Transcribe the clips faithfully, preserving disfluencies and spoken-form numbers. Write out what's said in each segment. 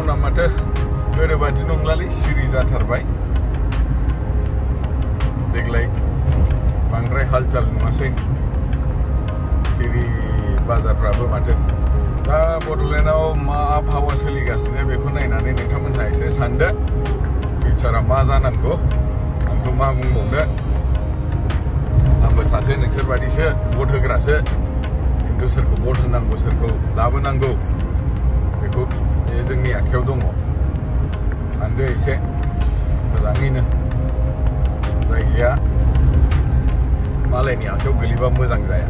टाउना माथो ओरैबायदि नंलालै सिरि जाथारबाय देग्लाय बांद्राय हालचाल नुवासै सिरि बाजारफ्राबो माथो दा बड'लेण्डआव मा आबहावा सोलिगासिनो बेखौ नायनानै नोंथांमोनहा एसे सानदो फिउचारा मा जानांगौ आंथ' मा बुंबावनो आंबो सासे नोंसोरबादिसो भट होग्रासो खिन्थु सोरखौ भट होनांगौ सोरखौ लाबोनांगौ बेखौ जोंनि आखायाव दङ सानदो एसे मोजाङैनो जायगाया मालायनि आखायाव गोलैबा मोजां जाया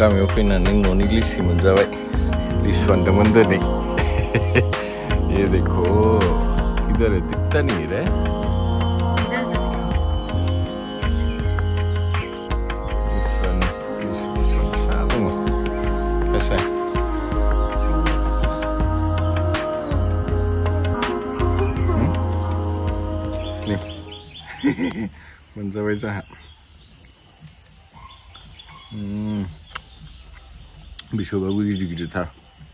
गामियाव फैनानै न'नि लिसि मोनजाबाय लिसु हानदोंमोन दिनै ये देखो इधर दिखता नहीं है मोनजाबाय जाहा बिसौबाबो गिदिर गिदिरथार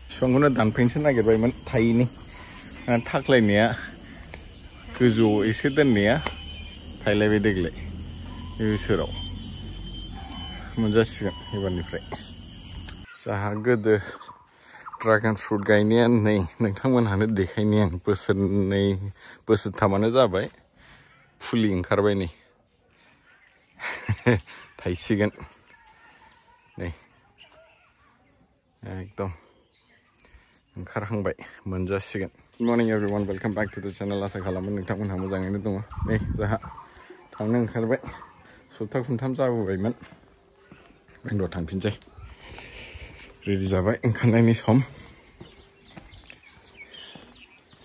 बिफांखौनो दानफैनोसो नागिरबायमोन थायैनि थाख्लायनाया गोजौआव एसे दोननाया थायलायबाय देग्लाय बे बोसोराव मोनजासिगोन एबारनिफ्राय जाहा गोदो ड्रागन फ्रुट गायनाया नै नोंथांमोनहानो देखायनि आं बोसोरनै बोसोरथामानो जाबाय फुलि ओंखारबाय नै थायसिगोन नै एकदम ओंखारहांबाय मोनजासिगोन good morning everyone welcome back to the channel आशा खालामो नोंथांमोनहा मोजाङैनो दङ नै जोंहा थांनो ओंखारबाय सप्ता खुनथाम जाबोबायमोन बेंगलर थांफिनसै रेडि जाबाय ओंखारनायनि सम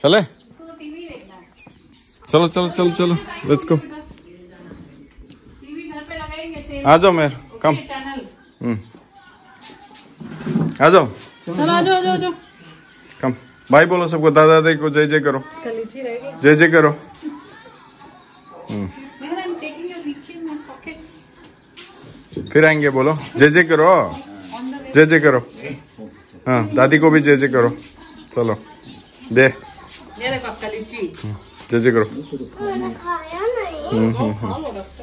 चले चलो चलो चलो चलो लेट्स गो टीवी घर पे लगाएंगे सेल आ जाओ मेर कम आ जाओ चलो आ जाओ आ जाओ कम भाई बोलो सबको दादा दादी को जय जय करो इसका लीची रह गया जय जय करो madam I am taking your लीची इन माय पॉकेट्स फिर आएंगे बोलो जय जय करो जय जय करो हां दादी को भी जय जय करो चलो दे ले रखो आपका लीची जय जय करो मैंने खाया नहीं खा लो डॉक्टर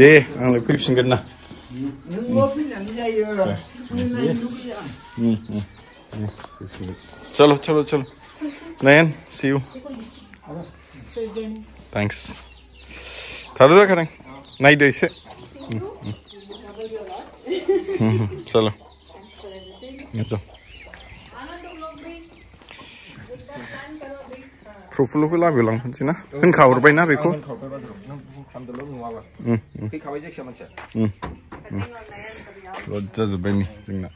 दे आंले क्लिप्स करना चलो चलो चलो नयन सी यू थैंक्स थारो करें नायदो एसे चलो अच्छा प्रोफुलखौ लाबोलांफिनसै ना होनखाहरबाय ना बेखौ फैखाबाय जायखिया मानसिया लज्जा जोब्बाय नै जोंना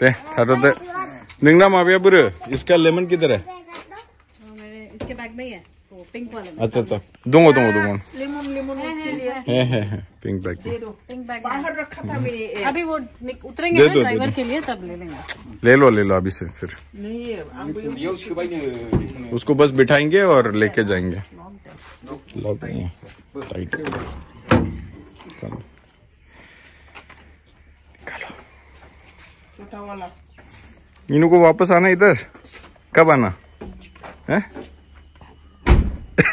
दे थादो दे नोंना माबाया बोरो इसका लेमन किधर है इसके बैग में है वो पिंक वाला। अच्छा अच्छा, दूंगा दूंगा दूंगा। लेमन लेमन उसके लिए है है पिंक बैग दे दो। पिंक बैग बाहर रखा था मैंने, अभी वो उतरेंगे ना ड्राइवर के लिए तब ले लेंगे। ले लो ले लो अभी से, फिर नहीं उसको भाई, उसको बस बिठाएंगे और लेके जाएंगे। लॉक नहीं है टाइट। चलो चलो छोटा वाला। इन्हों को वापस आना इधर, कब आना है?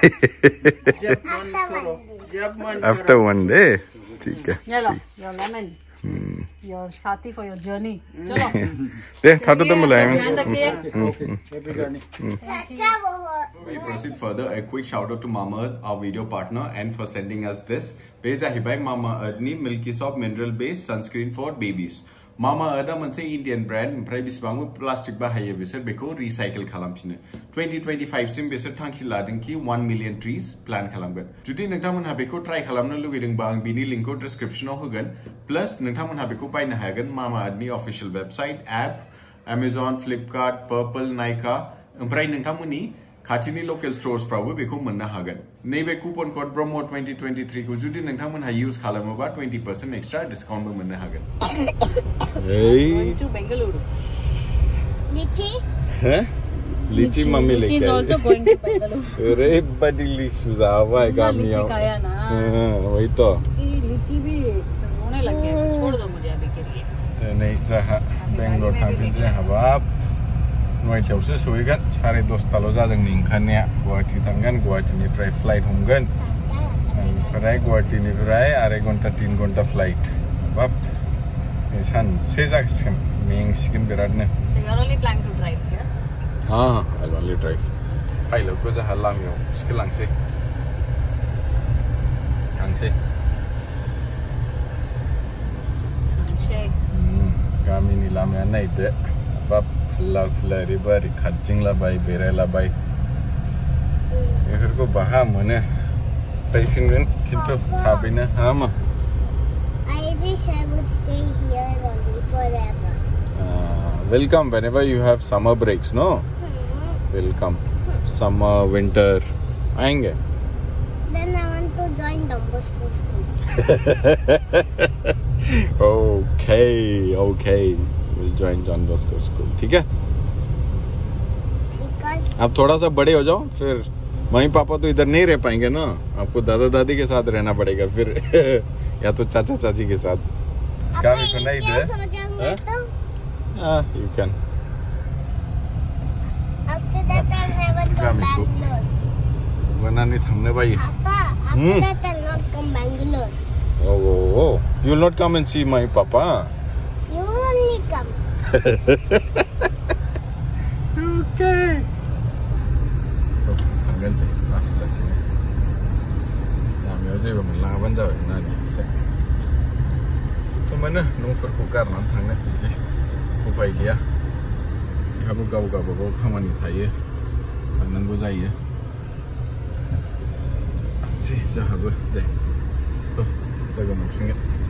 जब मन करो, जब मन। आफ्टर वन डे, ठीक है। चलो, your lemon, your saathi for your journey. चलो। दे थाटो तो मिलाएं। अच्छा वो हो। We proceed further. A quick shout out to MamaEarth, our video partner, and for sending us this. Please buy MamaEarth ni Milky Soft mineral based sunscreen for babies. MamaEarth MNS Indian brand ओमफ्राय बेसेबां plastic बाहायो बिसोर बेखौ recycle खालामफिनो twenty twenty-five सिम बिसोर थांखि लादोंखि one million trees plant खालामगोन। जुदि नोंथांमोनहा बेखौ ट्राइ खालामनो लुगैदोंबा आं बिनि लिंकखौ डिस्क्रिप्शनाव होगोन। प्लस नोंथांमोनहा बेखौ बायनो हागोन MamaEarthनि official website, app, Amazon, Flipkart, Purplle, Nykaa ओमफ्राय नोंथांमोननि खाथिनि लोकल स्टोर्सफ्रावबो बेखौ मोननो हागोन। नैबे कुपन कोड ब्रह्म twenty twenty-three खौ जुदि नोंथांमोनहा यूज खालामोबा twenty percent एक्स्ट्रा डिस्काउन्टबो मोननो हागोन। ए टू बेंगलुरु लीची है, लीची मम्मी लेके लीची is also going to Bengaluru. अरे बदलीशुज आएगा मियां लीची खाया ना। हां वही तो, ये लीची भी रोने लग गया। छोड़ दो मुझे अभी के लिए। नहीं चाहा बेंगलुरु थांफिन जे हबाब नयथायावसो सहैगोन। साराय दसथाल' जादोंनि ओंखारनाया। गुवाहाटि थांगोन, गुवाहाटिनिफ्राय फ्लाइट हमगोन, ओमफ्राय गुवाहाटिनिफ्राय आराय घन्टा तीन घन्टा फ्लाइट। बाब सानसे जासिगोन, मेंसिगोन बिरादनो। हाँ आइलि ड्राइभ फाइलखौ जोंहा लामायाव थिखोलांसै, थांसै गामिनि लामाया नायदो। बाब फुला फुला ओरैबारि खारथिंलाबाय बेरायलाबाय, बेफोरखौ बाहा मोनो। फैफिनगोन खिन्थु थाबैनो। हामा I wish I would stay here only forever. Ah, welcome whenever you have summer breaks, no? Mm-hmm. Welcome. Summer, winter आएंगे। Then I want to join Dombosco school. Okay, okay. We'll join John Bosco school, ठीक है? Because आप थोड़ा सा बड़े हो जाओ, फिर मम्मी पापा तो इधर नहीं रह पाएंगे ना, आपको दादा दादी के साथ रहना पड़ेगा फिर। या तो चाचा चाची के साथ। क्या सुना इधर? यू कैन वरना नहीं थमने भाई। You will not come and see my papa. Okay. Angkat sini, nasi nasi. Nama Yosef bermalang banjau ini nasi. Semana nuker kukar nantang nak biji kupai dia. Kamu kau kau kau kamu ni Thai, kanan kau Thai. Si, jaga deh. Tu, jaga macam ni.